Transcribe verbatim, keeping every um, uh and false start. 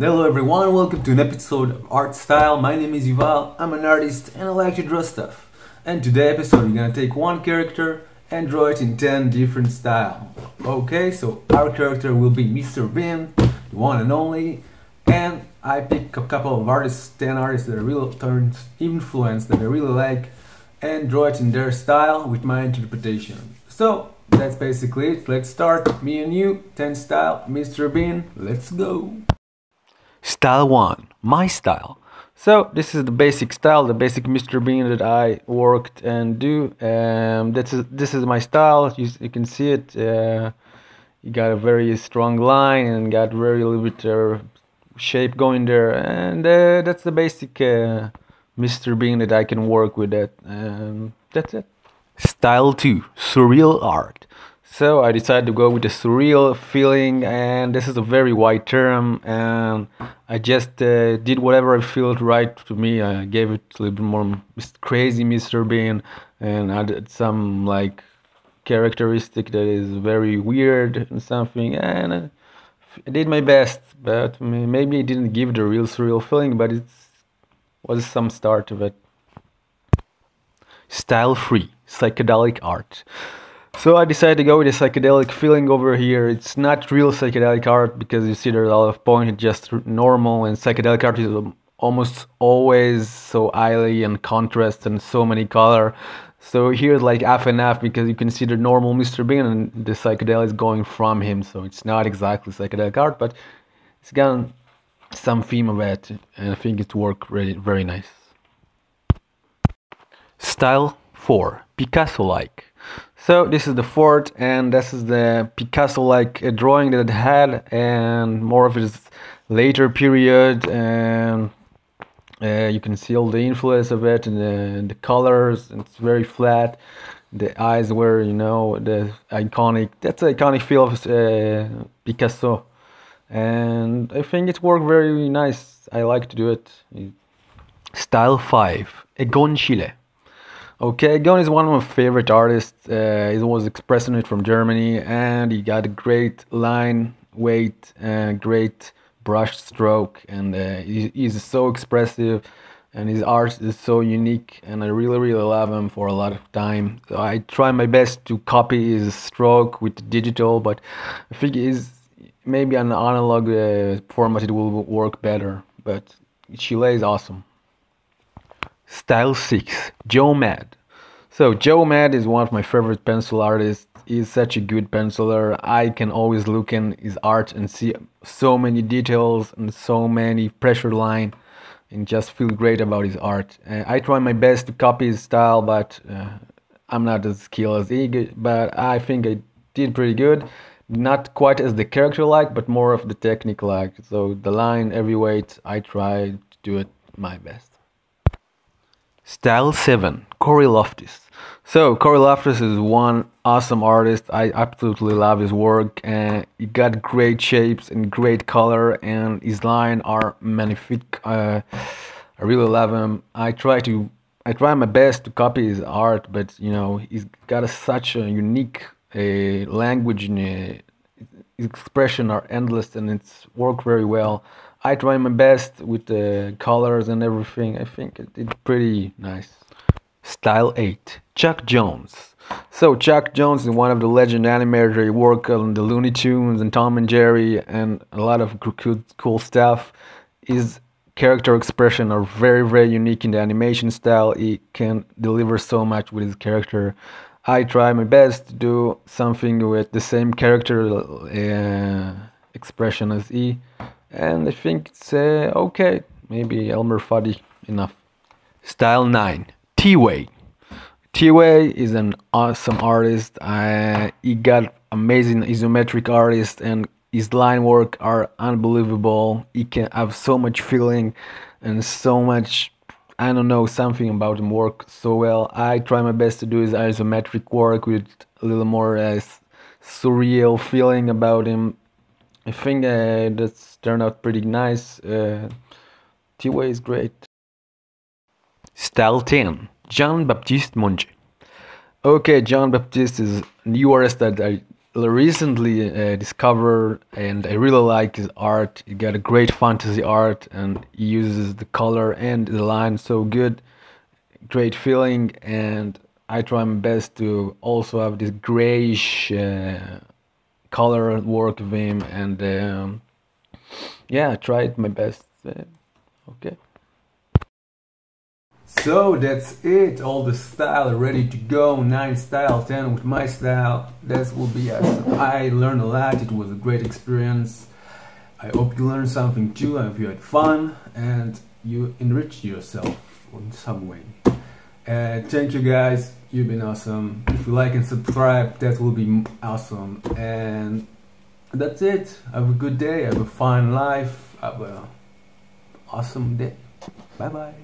Hello everyone, welcome to an episode of Art Style. My name is Yuval, I'm an artist and I like to draw stuff. And today episode we're gonna take one character and draw it in ten different styles. Okay, so our character will be Mister Bean, the one and only. And I pick a couple of artists, ten artists that I really turned influence that I really like, and draw it in their style with my interpretation. So that's basically it. Let's start. Me and you, ten style, Mister Bean, let's go. Style one, my style. So this is the basic style, the basic Mister Bean that I worked and do. Um, this is this is my style. You, you can see it. Uh, you got a very strong line and got very little bit uh, shape going there, and uh, that's the basic uh, Mister Bean that I can work with. That um, that's it. Style two, surreal art. So I decided to go with a surreal feeling, and this is a very wide term, and I just uh, did whatever I felt right to me. I gave it a little bit more crazy Mister Bean, and added some like characteristic that is very weird and something, and I did my best, but maybe it didn't give the real surreal feeling, but it was some start of it. Style three, psychedelic art. So I decided to go with a psychedelic feeling over here. It's not real psychedelic art because you see there's a lot of point, it's just normal, and psychedelic art is almost always so highly and contrast and so many color. So here's like half and half because you can see the normal Mister Bean and the psychedelic is going from him. So it's not exactly psychedelic art, but it's got some theme of it, and I think it worked really very nice. Style four, Picasso-like. So this is the fourth, and this is the Picasso-like uh, drawing that it had, and more of his later period, and uh, you can see all the influence of it, and the, the colors. It's very flat. The eyes were, you know, the iconic. That's the iconic feel of uh, Picasso, and I think it worked very nice. I like to do it. Style five, Egon Schiele. Okay, Egon is one of my favorite artists. Uh, he was expressing it from Germany, and he got a great line, weight, uh, great brush stroke, and uh, he, he's so expressive, and his art is so unique, and I really, really love him for a lot of time. So I try my best to copy his stroke with digital, but I think is maybe an analog uh, format it will work better, but Schiele is awesome. Style six, Joe Mad. So Joe Mad is one of my favorite pencil artists. He's such a good penciler. I can always look in his art and see so many details and so many pressure line, and just feel great about his art. Uh, I try my best to copy his style, but uh, I'm not as skilled as he, but I think I did pretty good. Not quite as the character like, but more of the technique like. So the line, every weight, I try to do it my best. Style seven, Cory Loftis. So Cory Loftis is one awesome artist. I absolutely love his work, and he got great shapes and great color, and his lines are magnifique. Uh, I really love him. I try to, I try my best to copy his art, but you know he's got a, such a unique uh, language, and uh, his expression are endless, and it's worked very well. I try my best with the colors and everything. I think it did pretty nice. Style eight, Chuck Jones. So Chuck Jones is one of the legend animators. He worked on the Looney Tunes and Tom and Jerry and a lot of cool, cool stuff. His character expression are very, very unique in the animation style. He can deliver so much with his character. I try my best to do something with the same character uh, expression as he. And I think it's uh, okay, maybe Elmer Fudd enough. Style nine, T-Way. T-Way is an awesome artist. Uh, he got amazing isometric artists, and his line work are unbelievable. He can have so much feeling and so much, I don't know, something about him work so well. I try my best to do his isometric work with a little more uh, surreal feeling about him. I think uh, that's turned out pretty nice. Uh, T-Way is great. Style ten, Jean-Baptiste Monge. Okay, Jean-Baptiste is a new artist that I recently uh, discovered, and I really like his art. He got a great fantasy art, and he uses the color and the line so good. Great feeling, and I try my best to also have this grayish uh, color work of him, and um, yeah, I tried my best. Uh, okay. So that's it, all the style ready to go, nine style, ten with my style, that will be awesome. I learned a lot, it was a great experience. I hope you learned something too, I hope you had fun, and you enriched yourself in some way. Uh, thank you guys, you've been awesome. If you like and subscribe, that will be awesome. And that's it, have a good day, have a fine life, have an awesome day. Bye bye.